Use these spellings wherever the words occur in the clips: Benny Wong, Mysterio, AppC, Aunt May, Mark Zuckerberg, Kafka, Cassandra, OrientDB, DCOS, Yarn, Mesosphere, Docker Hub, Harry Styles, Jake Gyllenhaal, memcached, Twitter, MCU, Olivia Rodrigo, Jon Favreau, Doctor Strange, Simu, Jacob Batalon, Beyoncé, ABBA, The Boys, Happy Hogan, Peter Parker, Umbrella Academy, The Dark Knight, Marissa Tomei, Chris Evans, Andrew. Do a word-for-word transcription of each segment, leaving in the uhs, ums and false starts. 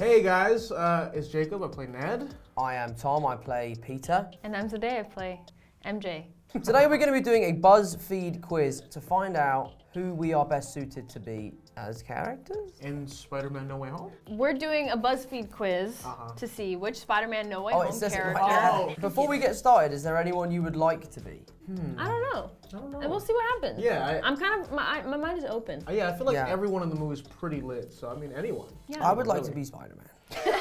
Hey guys, uh, it's Jacob, I play Ned. I am Tom, I play Peter. And I'm Zendaya, I play M J. Today we're going to be doing a BuzzFeed quiz to find out who we are best suited to be as characters. In Spider-Man No Way Home? We're doing a BuzzFeed quiz uh-huh. to see which Spider-Man No Way oh, Home character. Oh. Before we get started, is there anyone you would like to be? Hmm. I don't know. I don't know. And we'll see what happens. Yeah. I, I'm kind of, my, my mind is open. Uh, yeah, I feel like yeah. everyone in the movie is pretty lit, so I mean anyone. Yeah. I would like really. to be Spider-Man.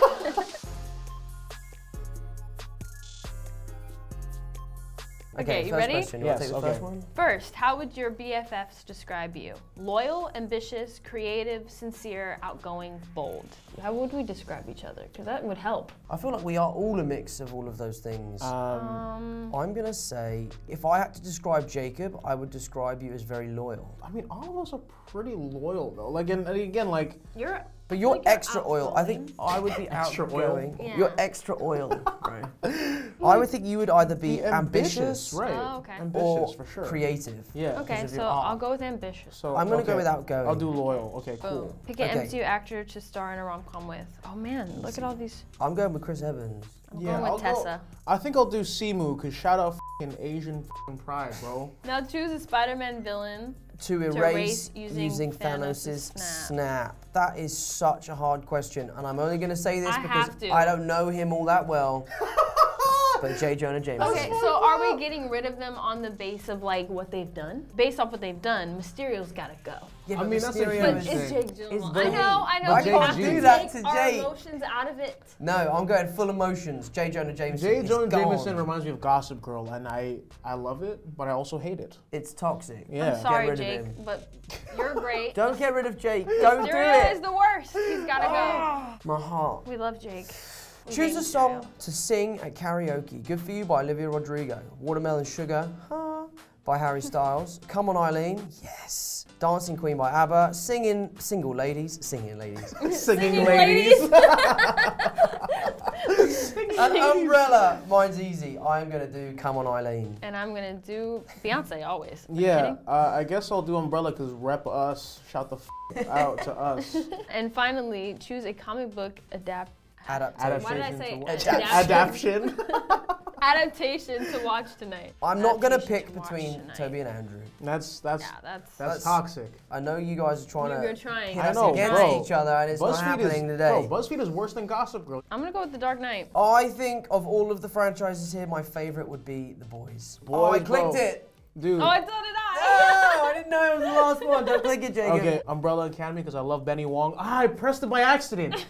Okay, okay, you ready? Question. You yes, take the okay. first, one? First, how would your B F Fs describe you? Loyal, ambitious, creative, sincere, outgoing, bold. How would we describe each other? Because that would help. I feel like we are all a mix of all of those things. Um, um, I'm gonna say, if I had to describe Jacob, I would describe you as very loyal. I mean, all of us are pretty loyal though. Like, and, and again, like you're. But you're like extra you're oil. I think I would be extra oil. Yeah. You're extra oil. Right. I would think you would either be, be ambitious, ambitious, right? Oh, okay. Ambitious or for sure. Creative. Yeah. Okay, so I'll go with ambitious. So I'm gonna okay. go without going. I'll do loyal. Okay, cool. Oh. Pick an okay. M C U actor to star in a rom-com with. Oh man, look at all these. I'm going with Chris Evans. I'm yeah, going with I'll Tessa. Go, I think I'll do Simu, cause shout out f***ing Asian f***ing pride, bro. Now choose a Spider-Man villain. To erase, to erase using, using Thanos' snap. snap. That is such a hard question, and I'm only going to say this I because I don't know him all that well. But J. Jonah Jameson. Okay, so are we getting rid of them on the base of like what they've done? Based off what they've done, Mysterio's gotta go. Yeah, I mean, Mysterio that's a huge But it's Jake Gyllenhaal. I know, I know. But we have to that take to our Jake. emotions out of it. No, I'm going full emotions. J. Jonah Jameson. J. Jonah Jameson reminds me of Gossip Girl, and I I love it, but I also hate it. It's toxic. Yeah. I'm sorry, Jake, but you're great. Don't get rid of Jake. Don't do it. Mysterio is the worst. He's gotta go. My heart. We love Jake. Choose a song to sing at karaoke. Good For You by Olivia Rodrigo. Watermelon Sugar huh, by Harry Styles. Come On Eileen. Yes. Dancing Queen by ABBA. Singing Single Ladies. Singing Ladies. Singing, Singing Ladies. ladies. An Umbrella. Mine's easy. I'm going to do Come On Eileen. And I'm going to do Beyonce always. Are yeah. Uh, I guess I'll do Umbrella because rep us. Shout the f out to us. And finally, choose a comic book adapt. Adaptation. Why did I say adaptation? Adaptation. Adaptation to watch tonight. I'm not going to pick between Toby and Andrew. That's that's, yeah, that's that's that's toxic. I know you guys are trying You're to trying. hit us know, against bro. each other, and it's Buzz not happening is, today. Bro, BuzzFeed is worse than Gossip Girl. I'm going to go with The Dark Knight. I think of all of the franchises here, my favorite would be The Boys. Boy, oh, I clicked bro. it. Dude. Oh, I thought it out. No, I didn't know it was the last one. Don't click it, Jacob. Okay, Umbrella Academy, because I love Benny Wong. Ah, I pressed it by accident.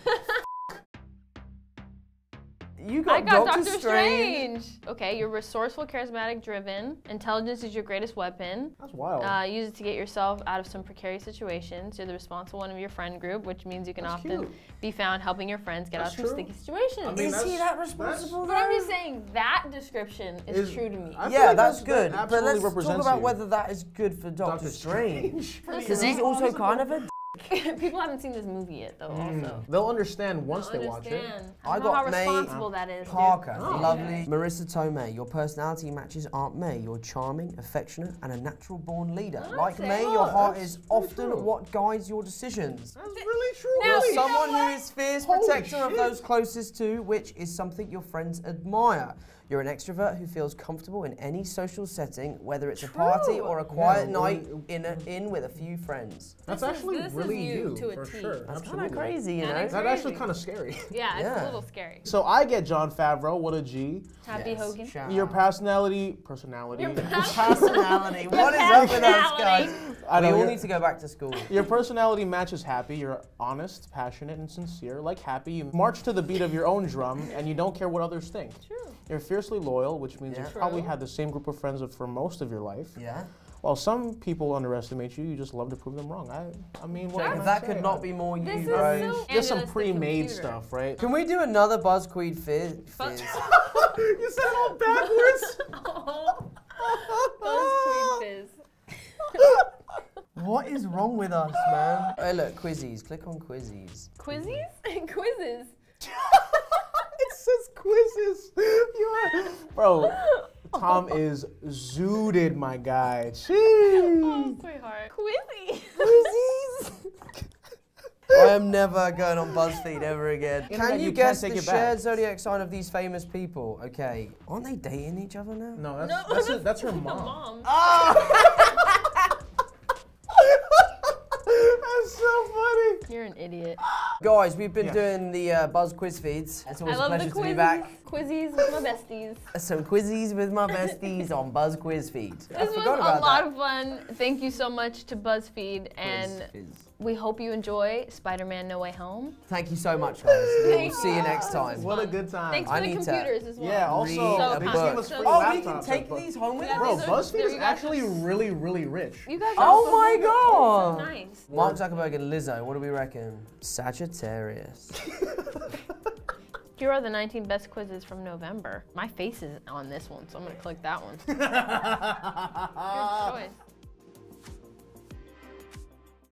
You got I got Doctor, Doctor Strange. Strange. Okay, you're resourceful, charismatic, driven. Intelligence is your greatest weapon. That's wild. Uh, use it to get yourself out of some precarious situations. You're the responsible one of your friend group, which means you can that's often cute. be found helping your friends get that's out of sticky situations. I mean, is he that responsible? But I'm just saying that description is, is true to me. I yeah, like that's, that's good. That but let's talk about you. whether that is good for Doctor, Doctor Strange, because he's also kind of a. People haven't seen this movie yet, though. Mm. Also, they'll understand once They'll they understand. watch it. I, I got how responsible May that is. Parker, oh, lovely. Okay. Marissa Tomei, your personality matches Aunt May. You're charming, affectionate, and a natural-born leader. That's like it. May, your heart That's is often true. what guides your decisions. That's really true. You're really? someone you know who is fierce Holy protector shit. of those closest to, which is something your friends admire. You're an extrovert who feels comfortable in any social setting, whether it's True. a party or a quiet yeah, night in a, in with a few friends. That's this actually is, really you, you to for a T. sure. That's kind of crazy, you know? That's actually kind of scary. Yeah, it's yeah. a little scary. So I get Jon Favreau, what a G. Happy yes. Hogan. Shout. Your personality, personality. Your personality. What is up with us, guys? I we all need to go back to school. Your personality matches Happy. You're honest, passionate, and sincere. Like Happy, you march to the beat of your own drum, and you don't care what others think. True. You're fiercely loyal, which means yeah. you've probably had the same group of friends for most of your life. Yeah. While some people underestimate you, you just love to prove them wrong. I, I mean, what can I that say? could not be more you, this right? So Just some pre-made stuff, right? Can we do another BuzzFeed fizz? Buzz you said it all backwards. Oh. BuzzFeed fizz. What is wrong with us, man? Hey, look, Quizzies. Click on Quizzies. Quizzies? Quizzes. It says quizzes. You are... Bro, Tom is zooted, my guy. Jeez. Oh, sweetheart. Quizzies. Quizzies. I am never going on BuzzFeed ever again. Can, Can you, you guess the shared zodiac sign of these famous people? Okay, aren't they dating each other now? No, that's no. that's, a, that's her mom. mom. Oh! That's so funny. You're an idiot. Guys, we've been yeah. doing the uh, Buzz Quiz feeds. It's always I a pleasure to be back. Quizzies with my besties. Some quizzies with my besties on Buzz Quiz Feed. This I was forgot about a lot that. of fun. Thank you so much to BuzzFeed, Quiz, and Fizz. we hope you enjoy Spider-Man: No Way Home. Thank you so much, guys. We'll see you next time. What a good time. Thanks for I the computers to, as well. Yeah, also, so book. Book. oh, we can take these home with us. Bro, BuzzFeed is actually really, really rich. You guys are oh so my god. So nice. Mark Zuckerberg and Lizzo. What do we reckon? Sagittarius. Here are the nineteen best quizzes from November. My face is on this one, so I'm gonna click that one. Good choice.